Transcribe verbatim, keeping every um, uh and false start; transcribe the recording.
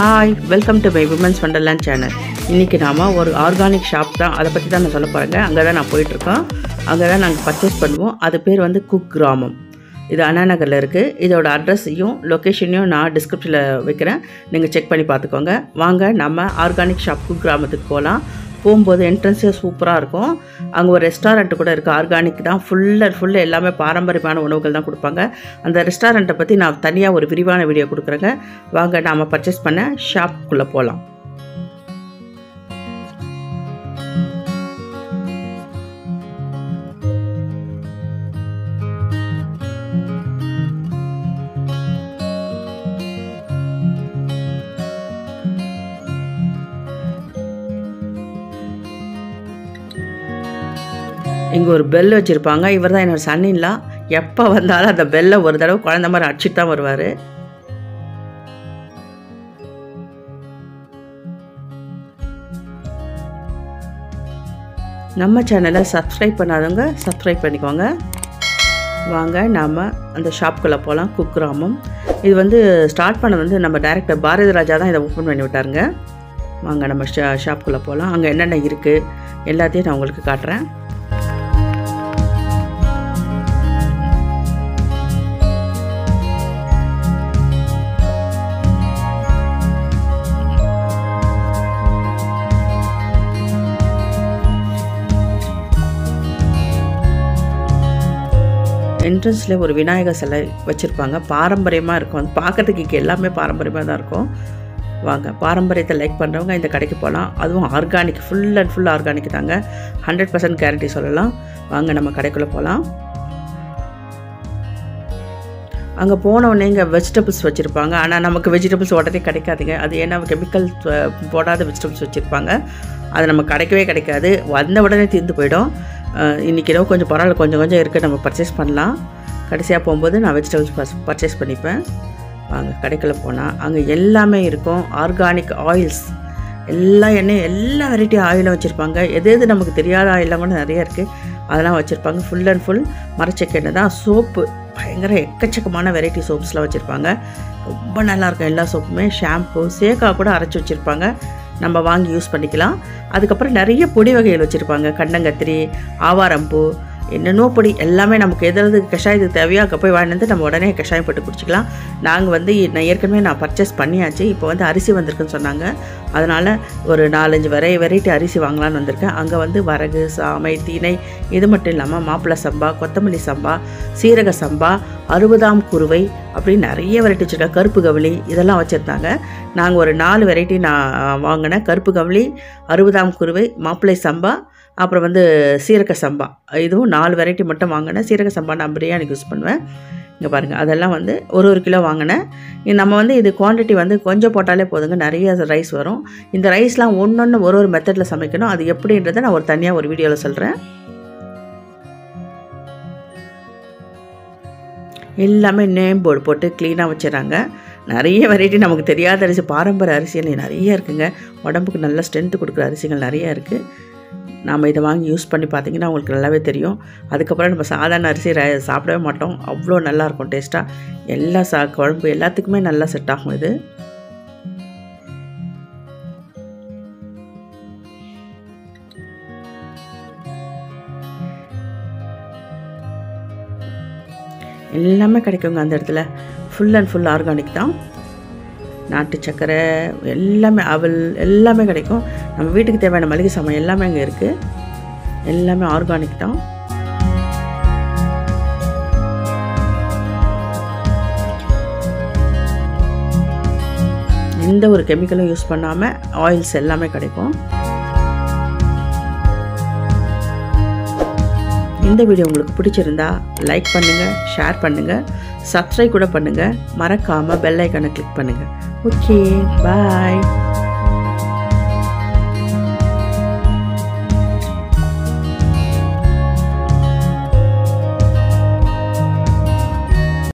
Hi, welcome to my Women's Wonderland channel. Innikku nama ஒரு organic shop தான் அத பத்தி தான் நான் சொல்ல போறேன். அங்க தான் நான் போயிட்டு இருக்கேன். அங்க தான் நாங்க purchase பண்ணுவோம். அது பேர் வந்து Cook Gramam. இது அண்ணா நகர்ல இருக்கு. இதோட அட்ரஸையும் லொகேஷனையும் நான் டிஸ்கிரிப்ஷன்ல வைக்கிறேன். நீங்க செக் பண்ணி பாத்துக்கோங்க. வாங்க நம்ம organic shop Cook Gramamத்துக்கு போலாம். போகும்போது என்ட்ரன்ஸ் சூப்பரா இருக்கும். அங்க ஒரு ரெஸ்டாரன்ட் கூட இருக்கு. ஆர்கானிக் தான் ஃபுல் அண்ட் ஃபுல் எல்லாமே பாரம்பரியமான உணவுகள் தான் கொடுப்பாங்க. அந்த ரெஸ்டாரன்ட்ட பத்தி நான் தனியா ஒரு விரிவான வீடியோ கொடுக்கறேங்க. வாங்க நாம பர்ச்சேஸ் பண்ண ஷாப் குள்ள போலாம். இங்க ஒரு பெல் வச்சிருப்பாங்க. இவர்தான் என்னோட சன்னின்லா. எப்ப வந்தாலும் அந்த பெல்ல ஒரு தடவை குழந்தை மாதிரி அடிச்சிட்டு தான் வருவாரு. நம்ம சேனலை சப்ஸ்கிரைப் பண்ணாதவங்க சப்ஸ்கிரைப் பண்ணிக்கோங்க. வாங்க நாம அந்த ஷாப்புக்குள்ள போலாம். Cook Gramam. இது வந்து ஸ்டார்ட் பண்ணது வந்து நம்ம டைரக்டர் பாரதி ராஜா தான் இதை ஓபன் பண்ணி விட்டாருங்க. வாங்க நம்ம ஷாப்புக்குள்ள போலாம். அங்க என்னென்ன இருக்கு எல்லாத்தையும் நான் உங்களுக்கு காட்டுறேன். என்ட்ரன்ஸ்ல ஒரு விநாயகர் சிலை வச்சிருப்பாங்க. பாரம்பரியமா இருக்கும். அது பார்க்கறதுக்கு எல்லாமே பாரம்பரியமா தான் இருக்கும். வாங்க பாரம்பரியத்தை லைக் பண்றவங்க இந்த கடைக்கு போகலாம். அதுவும் organic, full and full organic தாங்க. ஹண்ட்ரட் பர்சன்ட் கேரண்டி சொல்லலாம். வாங்க நம்ம கடைக்குள்ள போகலாம். அங்கே போனவொடனே இங்கே வெஜிடபிள்ஸ் வச்சுருப்பாங்க. ஆனால் நமக்கு வெஜிடபிள்ஸ் உடனே கிடைக்காதுங்க. அது ஏன்னா கெமிக்கல் போடாத வெஜிடபிள்ஸ் வச்சுருப்பாங்க. அது நம்ம கிடைக்கவே கிடைக்காது. வந்த உடனே தீர்ந்து போயிடும். இன்றைக்கி ஏதோ கொஞ்சம் பரவாயில்ல, கொஞ்சம் கொஞ்சம் இருக்குது, நம்ம பர்ச்சேஸ் பண்ணலாம். கடைசியாக போகும்போது நான் வெஜிடபிள்ஸ் பர்ச்சேஸ் பண்ணிப்பேன். வாங்க கடைக்குள்ளே போனால் அங்கே எல்லாமே இருக்கும். ஆர்கானிக் ஆயில்ஸ், எல்லா எண்ணெயும், எல்லா வெரைட்டி ஆயிலும் வச்சுருப்பாங்க. எது எது நமக்கு தெரியாத ஆயிலாம் கூட நிறையா இருக்குது, அதெல்லாம் வச்சுருப்பாங்க. ஃபுல் அண்ட் ஃபுல் மரச்செக்கெண்ணெய் தான். சோப்பு பயங்கர எக்கச்சக்கமான வெரைட்டி சோப்ஸ்லாம் வச்சுருப்பாங்க. ரொம்ப நல்லாயிருக்கும் எல்லா சோப்புமே. ஷாம்பு, சேக்கா கூட அரைச்சி வச்சுருப்பாங்க. நம்ம வாங்கி யூஸ் பண்ணிக்கலாம். அதுக்கப்புறம் நிறைய பொடி வகைகள் வச்சுருப்பாங்க. கண்டங்கத்திரி, ஆவாரம்பூ, என்னென்னோ பொடி எல்லாமே. நமக்கு எதாவது கஷாயத்துக்கு தேவையோ அங்கே போய் வாங்கிட்டு நம்ம உடனே கஷாயம் போட்டு குடிச்சிக்கலாம். நாங்கள் வந்து நான் ஏற்கனவே நான் பர்ச்சேஸ் பண்ணியாச்சு. இப்போ வந்து அரிசி வந்திருக்குன்னு சொன்னாங்க. அதனால் ஒரு நாலஞ்சு வெரை வெரைட்டி அரிசி வாங்கலான்னு வந்திருக்கேன். அங்கே வந்து வரகு, சாமை, தீனை, இது மட்டும் இல்லாமல் மாப்பிள்ளை சம்பா, கொத்தமல்லி சம்பா, சீரக சம்பா, அறுபதாம் குருவை, அப்படி நிறைய வெரைட்டி வச்சுருக்கேன். கருப்பு கவுளி இதெல்லாம் வச்சுருந்தாங்க. நாங்கள் ஒரு நாலு வெரைட்டி நான் வாங்கினேன். கருப்பு கவுளி, அறுபதாம் குருவை, மாப்பிள்ளை சம்பா, அப்புறம் வந்து சீரக சம்பா. இதுவும் நாலு வெரைட்டி மட்டும் வாங்கினேன். சீரக சம்பா நான் பிரியாணிக்கு யூஸ் பண்ணுவேன். இங்கே பாருங்கள், அதெல்லாம் வந்து ஒரு ஒரு கிலோ வாங்கினேன். நம்ம வந்து இது குவான்டிட்டி வந்து கொஞ்சம் போட்டாலே போதுங்க, நிறைய ரைஸ் வரும். இந்த ரைஸ்லாம் ஒன்று ஒன்று ஒரு ஒரு மெத்தடில் சமைக்கணும். அது எப்படின்றத நான் ஒரு தனியாக ஒரு வீடியோவில் சொல்கிறேன். எல்லாமே நேம் போர்டு போட்டு க்ளீனாக வச்சுறாங்க. நிறைய வெரைட்டி நமக்கு தெரியாத அரிசி, பாரம்பரிய அரிசிகள் நிறைய இருக்குங்க. உடம்புக்கு நல்ல ஸ்ட்ரென்த்து கொடுக்குற அரிசிகள் நிறையா இருக்குது. நாம் இதை வாங்கி யூஸ் பண்ணி பார்த்திங்கன்னா உங்களுக்கு நல்லாவே தெரியும். அதுக்கப்புறம் நம்ம சாதாரண அரிசி சாப்பிடவே மாட்டோம். அவ்வளோ நல்லாயிருக்கும் டேஸ்ட்டாக. எல்லா சா குழம்பு எல்லாத்துக்குமே நல்லா செட் ஆகும் இது. எல்லாமே கிடைக்குங்க அந்த இடத்துல. ஃபுல் அண்ட் ஃபுல் ஆர்கானிக் தான். நாட்டு சக்கரை எல்லாமே, அவல் எல்லாமே கிடைக்கும். நம்ம வீட்டுக்கு தேவையான மளிகை சாமான் எல்லாமே அங்கே இருக்குது. எல்லாமே ஆர்கானிக் தான். எந்த ஒரு கெமிக்கலும் யூஸ் பண்ணாமல் ஆயில்ஸ் எல்லாமே கிடைக்கும். இந்த வீடியோ உங்களுக்கு பிடிச்சிருந்தா லைக் பண்ணுங்கள், ஷேர் பண்ணுங்கள், சப்ஸ்கிரைப் கூட பண்ணுங்கள். மறக்காமல் பெல் ஐக்கானை கிளிக் பண்ணுங்கள். ஓகே, பாய்.